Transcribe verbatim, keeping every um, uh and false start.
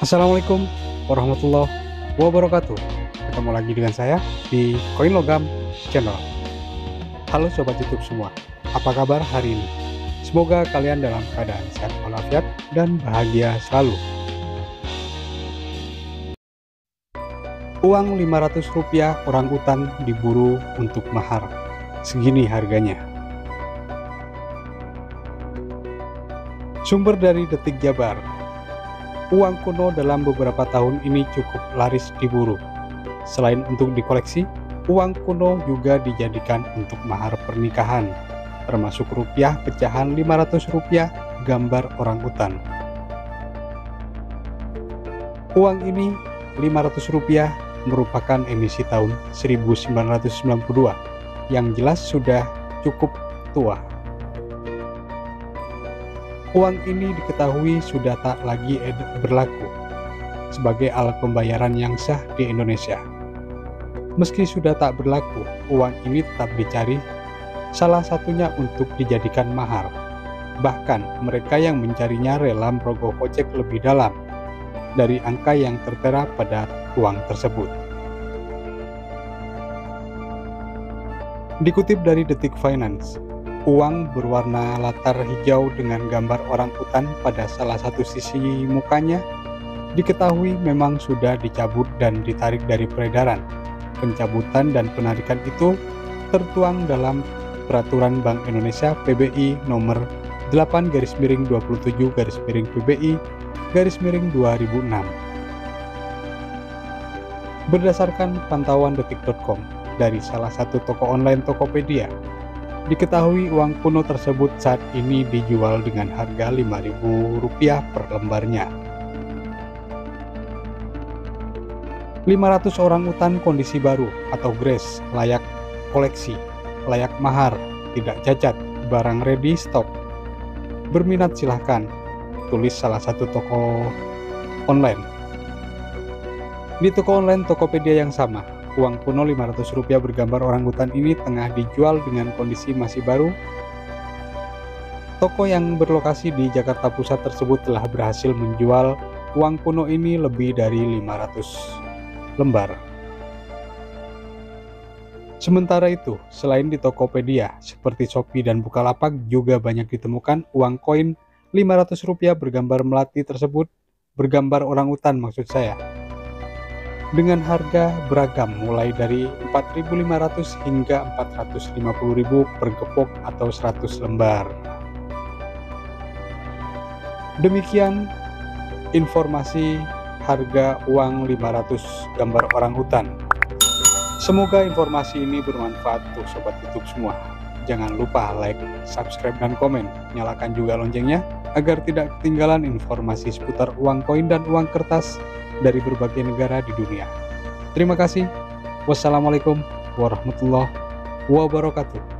Assalamualaikum warahmatullahi wabarakatuh. Ketemu lagi dengan saya di Koin Logam channel. Halo sobat YouTube semua, apa kabar hari ini? Semoga kalian dalam keadaan sehat walafiat dan bahagia selalu. Uang lima ratus rupiah orang utan diburu untuk mahar. Segini harganya. Sumber dari Detik Jabar. Uang kuno dalam beberapa tahun ini cukup laris diburu. Selain untuk dikoleksi, uang kuno juga dijadikan untuk mahar pernikahan, termasuk rupiah pecahan lima ratus rupiah gambar orang utan. Uang ini lima ratus rupiah merupakan emisi tahun seribu sembilan ratus sembilan puluh dua yang jelas sudah cukup tua. Uang ini diketahui sudah tak lagi berlaku sebagai alat pembayaran yang sah di Indonesia. Meski sudah tak berlaku, uang ini tetap dicari, salah satunya untuk dijadikan mahar. Bahkan mereka yang mencarinya rela merogoh kocek lebih dalam dari angka yang tertera pada uang tersebut. Dikutip dari Detik Finance, uang berwarna latar hijau dengan gambar orang utan pada salah satu sisi mukanya diketahui memang sudah dicabut dan ditarik dari peredaran. Pencabutan dan penarikan itu tertuang dalam Peraturan Bank Indonesia P B I nomor delapan garis miring dua puluh tujuh garis miring P B I garis miring dua ribu enam. Berdasarkan pantauan detik titik com dari salah satu toko online Tokopedia, diketahui uang kuno tersebut saat ini dijual dengan harga lima ribu rupiah per lembarnya. lima ratus orang utan kondisi baru atau grace, layak koleksi, layak mahar, tidak cacat, barang ready stock. Berminat silahkan, tulis salah satu toko online. Di toko online Tokopedia yang sama, uang kuno lima ratus rupiah bergambar orang utan ini tengah dijual dengan kondisi masih baru. Toko yang berlokasi di Jakarta Pusat tersebut telah berhasil menjual uang kuno ini lebih dari lima ratus lembar. Sementara itu, selain di Tokopedia, seperti Shopee dan Bukalapak juga banyak ditemukan uang koin lima ratus rupiah bergambar melati tersebut, bergambar orang utan maksud saya, dengan harga beragam mulai dari empat ribu lima ratus hingga empat ratus lima puluh ribu per gepok atau seratus lembar. Demikian informasi harga uang lima ratus gambar orang utan. Semoga informasi ini bermanfaat untuk sobat YouTube semua. Jangan lupa like, subscribe, dan komen. Nyalakan juga loncengnya agar tidak ketinggalan informasi seputar uang koin dan uang kertas dari berbagai negara di dunia. Terima kasih. Wassalamualaikum warahmatullahi wabarakatuh.